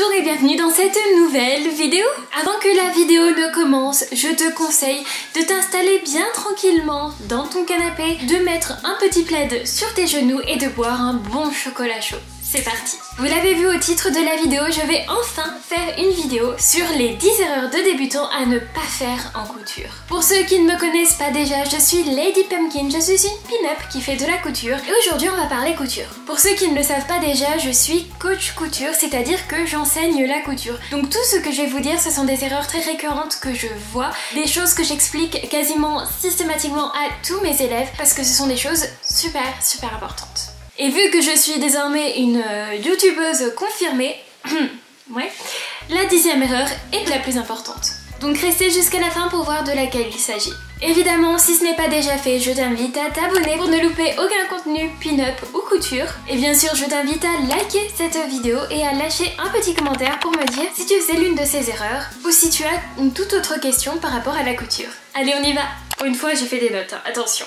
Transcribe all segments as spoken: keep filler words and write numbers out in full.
Bonjour et bienvenue dans cette nouvelle vidéo. Avant que la vidéo ne commence, je te conseille de t'installer bien tranquillement dans ton canapé, de mettre un petit plaid sur tes genoux et de boire un bon chocolat chaud. C'est parti! Vous l'avez vu au titre de la vidéo, je vais enfin faire une vidéo sur les dix erreurs de débutants à ne pas faire en couture. Pour ceux qui ne me connaissent pas déjà, je suis Lady Pumpkin, je suis une pin-up qui fait de la couture et aujourd'hui on va parler couture. Pour ceux qui ne le savent pas déjà, je suis coach couture, c'est-à-dire que j'enseigne la couture. Donc tout ce que je vais vous dire, ce sont des erreurs très récurrentes que je vois, des choses que j'explique quasiment systématiquement à tous mes élèves parce que ce sont des choses super super importantes. Et vu que je suis désormais une euh, youtubeuse confirmée, ouais, la dixième erreur est la plus importante. Donc restez jusqu'à la fin pour voir de laquelle il s'agit. Évidemment, si ce n'est pas déjà fait, je t'invite à t'abonner pour ne louper aucun contenu pin-up ou couture. Et bien sûr, je t'invite à liker cette vidéo et à lâcher un petit commentaire pour me dire si tu faisais l'une de ces erreurs ou si tu as une toute autre question par rapport à la couture. Allez, on y va! Une fois j'ai fait des notes, hein. Attention.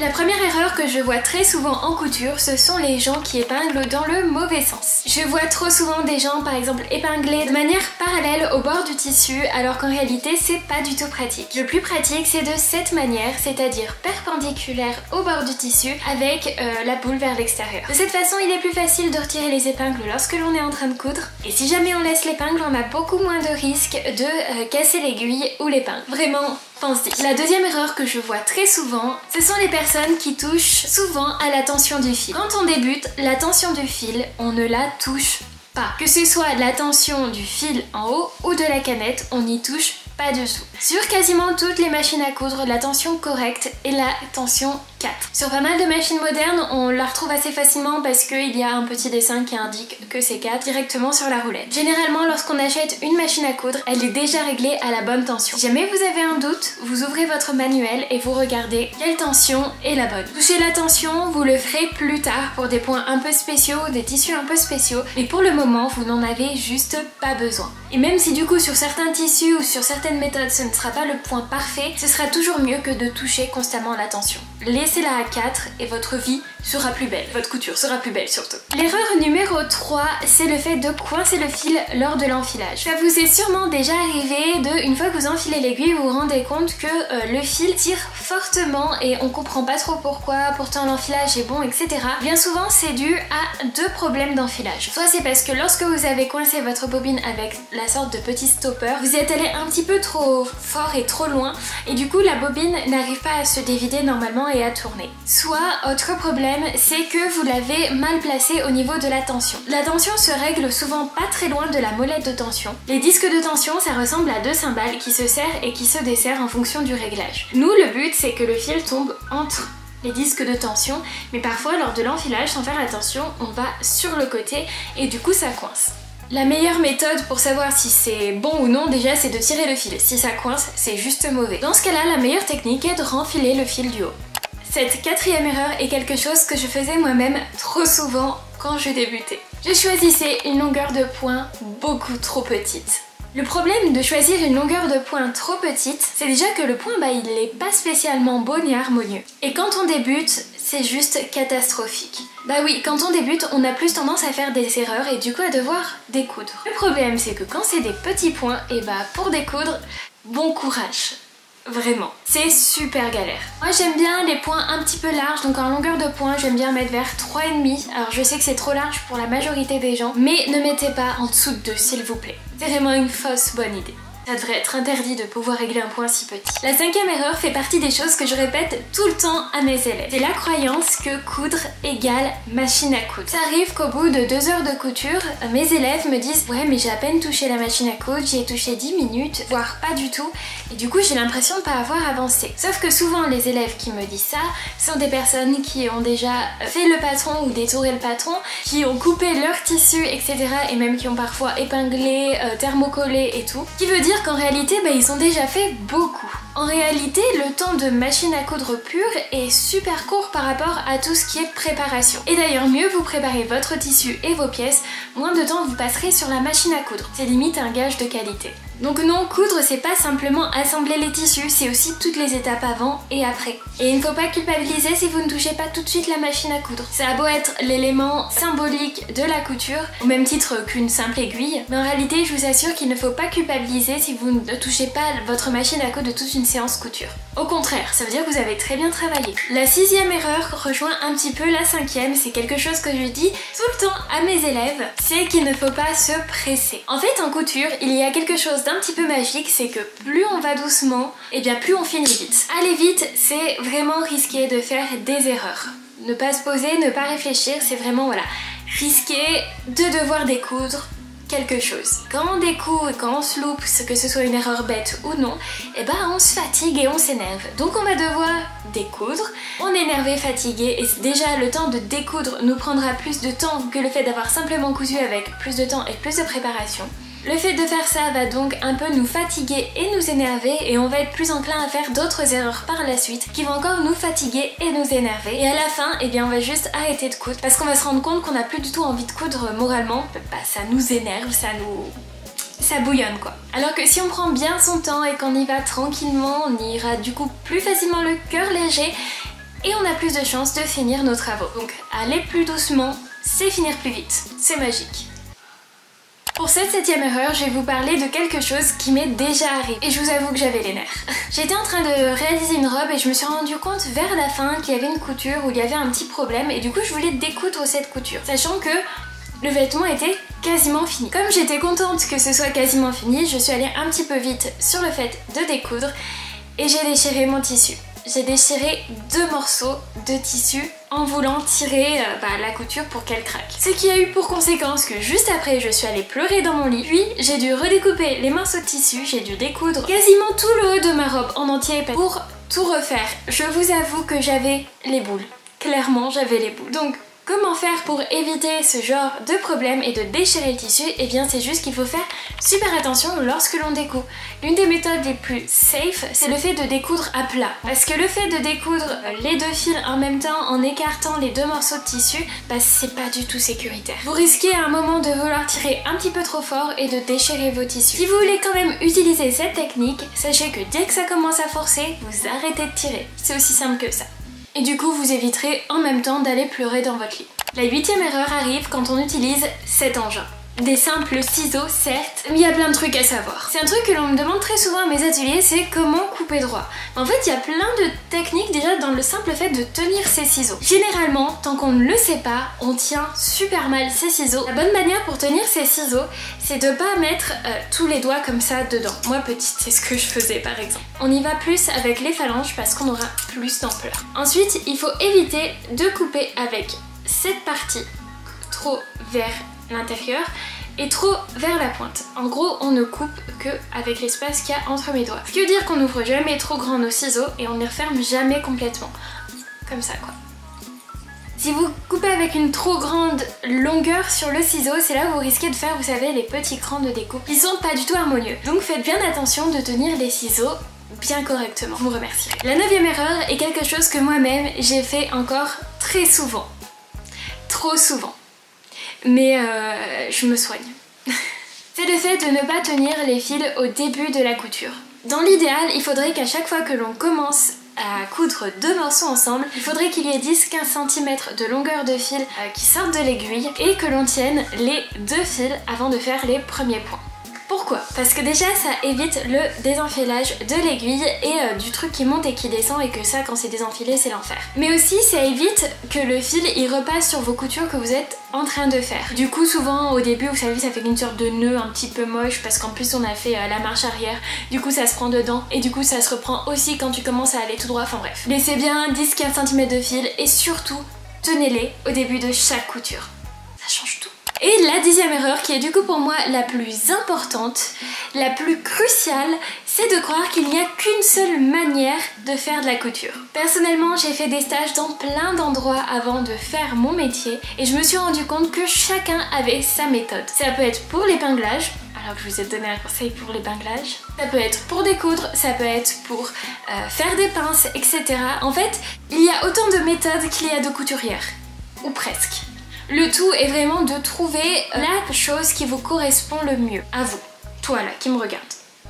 La première erreur que je vois très souvent en couture, ce sont les gens qui épinglent dans le mauvais sens. Je vois trop souvent des gens par exemple épingler de manière parallèle au bord du tissu alors qu'en réalité c'est pas du tout pratique. Le plus pratique c'est de cette manière, c'est-à-dire perpendiculaire au bord du tissu avec euh, la boule vers l'extérieur. De cette façon il est plus facile de retirer les épingles lorsque l'on est en train de coudre et si jamais on laisse l'épingle on a beaucoup moins de risque de euh, casser l'aiguille ou l'épingle. Vraiment. La deuxième erreur que je vois très souvent, ce sont les personnes qui touchent souvent à la tension du fil. Quand on débute, la tension du fil, on ne la touche pas. Que ce soit la tension du fil en haut ou de la canette, on n'y touche pas du tout. Sur quasiment toutes les machines à coudre, la tension correcte est la tension quatre. Sur pas mal de machines modernes, on la retrouve assez facilement parce qu'il y a un petit dessin qui indique que c'est quatre directement sur la roulette. Généralement, lorsqu'on achète une machine à coudre, elle est déjà réglée à la bonne tension. Si jamais vous avez un doute, vous ouvrez votre manuel et vous regardez quelle tension est la bonne. Toucher la tension, vous le ferez plus tard pour des points un peu spéciaux, des tissus un peu spéciaux, mais pour le moment, vous n'en avez juste pas besoin. Et même si du coup, sur certains tissus ou sur certains méthode, ce ne sera pas le point parfait, ce sera toujours mieux que de toucher constamment la tension. Laissez-la à quatre et votre vie sera plus belle, votre couture sera plus belle surtout. L'erreur numéro trois, c'est le fait de coincer le fil lors de l'enfilage. Ça vous est sûrement déjà arrivé de, une fois que vous enfilez l'aiguille, vous vous rendez compte que euh, le fil tire fortement et on comprend pas trop pourquoi, pourtant l'enfilage est bon, et cetera. Bien souvent, c'est dû à deux problèmes d'enfilage. Soit c'est parce que lorsque vous avez coincé votre bobine avec la sorte de petit stopper, vous y êtes allé un petit peu trop fort et trop loin et du coup la bobine n'arrive pas à se dévider normalement et à tourner. Soit autre problème c'est que vous l'avez mal placé au niveau de la tension. La tension se règle souvent pas très loin de la molette de tension. Les disques de tension ça ressemble à deux cymbales qui se serrent et qui se desserrent en fonction du réglage. Nous le but c'est que le fil tombe entre les disques de tension, mais parfois lors de l'enfilage sans faire attention on va sur le côté et du coup ça coince. La meilleure méthode pour savoir si c'est bon ou non déjà c'est de tirer le fil, si ça coince c'est juste mauvais. Dans ce cas là la meilleure technique est de renfiler le fil du haut. Cette quatrième erreur est quelque chose que je faisais moi-même trop souvent quand je débutais. Je choisissais une longueur de point beaucoup trop petite. Le problème de choisir une longueur de point trop petite, c'est déjà que le point bah, il n'est pas spécialement beau ni harmonieux. Et quand on débute, c'est juste catastrophique. Bah oui, quand on débute, on a plus tendance à faire des erreurs et du coup à devoir découdre. Le problème c'est que quand c'est des petits points, et bah pour découdre, bon courage. Vraiment, c'est super galère. Moi j'aime bien les points un petit peu larges, donc en longueur de point j'aime bien mettre vers trois virgule cinq. Alors je sais que c'est trop large pour la majorité des gens, mais ne mettez pas en dessous de deux s'il vous plaît. C'est vraiment une fausse bonne idée. Ça devrait être interdit de pouvoir régler un point si petit. La cinquième erreur fait partie des choses que je répète tout le temps à mes élèves. C'est la croyance que coudre égale machine à coudre. Ça arrive qu'au bout de deux heures de couture, mes élèves me disent « Ouais mais j'ai à peine touché la machine à coudre, j'y ai touché dix minutes, voire pas du tout, et du coup j'ai l'impression de ne pas avoir avancé. » Sauf que souvent les élèves qui me disent ça sont des personnes qui ont déjà fait le patron ou détouré le patron, qui ont coupé leur tissu, et cetera. Et même qui ont parfois épinglé, euh, thermocollé et tout. Qui veut dire qu'en réalité bah, ils ont déjà fait beaucoup. En réalité le temps de machine à coudre pure est super court par rapport à tout ce qui est préparation. Et d'ailleurs mieux vous préparez votre tissu et vos pièces, moins de temps vous passerez sur la machine à coudre. C'est limite un gage de qualité. Donc non, coudre c'est pas simplement assembler les tissus, c'est aussi toutes les étapes avant et après. Et il ne faut pas culpabiliser si vous ne touchez pas tout de suite la machine à coudre. Ça a beau être l'élément symbolique de la couture, au même titre qu'une simple aiguille, mais en réalité je vous assure qu'il ne faut pas culpabiliser si vous ne touchez pas votre machine à coudre de toute une séance couture. Au contraire, ça veut dire que vous avez très bien travaillé. La sixième erreur rejoint un petit peu la cinquième, c'est quelque chose que je dis tout le temps à mes élèves, c'est qu'il ne faut pas se presser. En fait en couture, il y a quelque chose d'un petit peu magique, c'est que plus on va doucement, et bien plus on finit vite. Aller vite, c'est vraiment risquer de faire des erreurs. Ne pas se poser, ne pas réfléchir, c'est vraiment voilà, risquer de devoir découdre quelque chose. Quand on découvre, quand on se loupe, que ce soit une erreur bête ou non, et eh ben on se fatigue et on s'énerve. Donc on va devoir découdre. On est énervé, fatigué, et déjà le temps de découdre nous prendra plus de temps que le fait d'avoir simplement cousu avec plus de temps et plus de préparation. Le fait de faire ça va donc un peu nous fatiguer et nous énerver, et on va être plus enclin à faire d'autres erreurs par la suite qui vont encore nous fatiguer et nous énerver. Et à la fin, eh bien on va juste arrêter de coudre parce qu'on va se rendre compte qu'on n'a plus du tout envie de coudre moralement. Bah, ça nous énerve, ça nous... ça bouillonne quoi. Alors que si on prend bien son temps et qu'on y va tranquillement, on y ira du coup plus facilement le cœur léger et on a plus de chances de finir nos travaux. Donc aller plus doucement, c'est finir plus vite. C'est magique. Pour cette septième erreur, je vais vous parler de quelque chose qui m'est déjà arrivé et je vous avoue que j'avais les nerfs. J'étais en train de réaliser une robe et je me suis rendu compte vers la fin qu'il y avait une couture où il y avait un petit problème et du coup je voulais découdre cette couture, sachant que le vêtement était quasiment fini. Comme j'étais contente que ce soit quasiment fini, je suis allée un petit peu vite sur le fait de découdre et j'ai déchiré mon tissu. J'ai déchiré deux morceaux de tissu en voulant tirer euh, bah, la couture pour qu'elle craque. Ce qui a eu pour conséquence que juste après je suis allée pleurer dans mon lit, puis j'ai dû redécouper les morceaux de tissu, j'ai dû découdre quasiment tout le haut de ma robe en entier pour tout refaire. Je vous avoue que j'avais les boules. Clairement j'avais les boules. Donc comment faire pour éviter ce genre de problème et de déchirer le tissu? Eh bien c'est juste qu'il faut faire super attention lorsque l'on découpe. L'une des méthodes les plus safe, c'est le fait de découdre à plat. Parce que le fait de découdre les deux fils en même temps en écartant les deux morceaux de tissu, bah c'est pas du tout sécuritaire. Vous risquez à un moment de vouloir tirer un petit peu trop fort et de déchirer vos tissus. Si vous voulez quand même utiliser cette technique, sachez que dès que ça commence à forcer, vous arrêtez de tirer. C'est aussi simple que ça. Et du coup vous éviterez en même temps d'aller pleurer dans votre lit. La huitième erreur arrive quand on utilise cet engin. Des simples ciseaux certes, mais il y a plein de trucs à savoir. C'est un truc que l'on me demande très souvent à mes ateliers, c'est comment couper droit. En fait il y a plein de techniques déjà dans le simple fait de tenir ses ciseaux. Généralement, tant qu'on ne le sait pas, on tient super mal ses ciseaux. La bonne manière pour tenir ses ciseaux, c'est de ne pas mettre euh, tous les doigts comme ça dedans. Moi petite, c'est ce que je faisais par exemple. On y va plus avec les phalanges parce qu'on aura plus d'ampleur. Ensuite, il faut éviter de couper avec cette partie trop vers l'intérieur et trop vers la pointe. En gros, on ne coupe que avec l'espace qu'il y a entre mes doigts. Ce qui veut dire qu'on n'ouvre jamais trop grand nos ciseaux et on ne les referme jamais complètement. Comme ça quoi. Si vous coupez avec une trop grande longueur sur le ciseau, c'est là où vous risquez de faire, vous savez, les petits crans de découpe. Ils sont pas du tout harmonieux. Donc faites bien attention de tenir les ciseaux bien correctement. Vous me remercierez. La neuvième erreur est quelque chose que moi-même j'ai fait encore très souvent. Trop souvent. Mais euh, je me soigne. C'est le fait de ne pas tenir les fils au début de la couture. Dans l'idéal, il faudrait qu'à chaque fois que l'on commence à coudre deux morceaux ensemble, il faudrait qu'il y ait dix à quinze centimètres de longueur de fil qui sortent de l'aiguille et que l'on tienne les deux fils avant de faire les premiers points. Pourquoi? Parce que déjà ça évite le désenfilage de l'aiguille et euh, du truc qui monte et qui descend et que ça quand c'est désenfilé c'est l'enfer. Mais aussi ça évite que le fil il repasse sur vos coutures que vous êtes en train de faire. Du coup souvent au début vous savez ça fait une sorte de nœud un petit peu moche parce qu'en plus on a fait euh, la marche arrière, du coup ça se prend dedans et du coup ça se reprend aussi quand tu commences à aller tout droit, enfin bref. Laissez bien dix à quinze centimètres de fil et surtout tenez-les au début de chaque couture. Ça change tout. Et la dixième erreur, qui est du coup pour moi la plus importante, la plus cruciale, c'est de croire qu'il n'y a qu'une seule manière de faire de la couture. Personnellement, j'ai fait des stages dans plein d'endroits avant de faire mon métier et je me suis rendu compte que chacun avait sa méthode. Ça peut être pour l'épinglage, alors que je vous ai donné un conseil pour l'épinglage, ça peut être pour découdre, ça peut être pour euh, faire des pinces, et cetera. En fait, il y a autant de méthodes qu'il y a de couturières, ou presque. Le tout est vraiment de trouver la chose qui vous correspond le mieux, à vous, toi là, qui me regarde.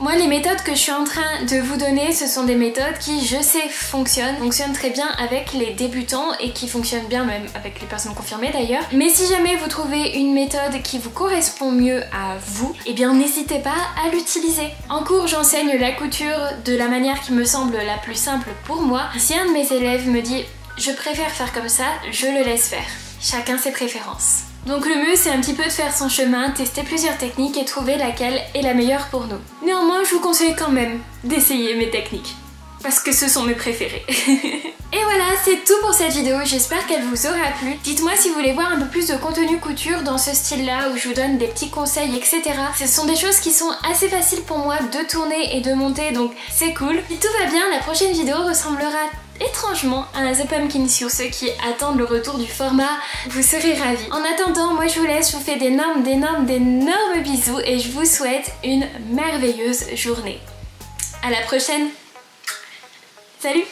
Moi, les méthodes que je suis en train de vous donner, ce sont des méthodes qui, je sais, fonctionnent, fonctionnent très bien avec les débutants et qui fonctionnent bien même avec les personnes confirmées d'ailleurs. Mais si jamais vous trouvez une méthode qui vous correspond mieux à vous, eh bien n'hésitez pas à l'utiliser. En cours, j'enseigne la couture de la manière qui me semble la plus simple pour moi. Si un de mes élèves me dit « je préfère faire comme ça », je le laisse faire. Chacun ses préférences. Donc le mieux, c'est un petit peu de faire son chemin, tester plusieurs techniques et trouver laquelle est la meilleure pour nous. Néanmoins, je vous conseille quand même d'essayer mes techniques, parce que ce sont mes préférés. Et voilà, c'est tout pour cette vidéo, j'espère qu'elle vous aura plu. Dites-moi si vous voulez voir un peu plus de contenu couture dans ce style-là, où je vous donne des petits conseils, et cetera. Ce sont des choses qui sont assez faciles pour moi de tourner et de monter, donc c'est cool. Si tout va bien, la prochaine vidéo ressemblera étrangement à The Pumpkin sur ceux qui attendent le retour du format, vous serez ravis. En attendant, moi je vous laisse, je vous fais d'énormes, d'énormes, d'énormes bisous et je vous souhaite une merveilleuse journée. À la prochaine. Salut.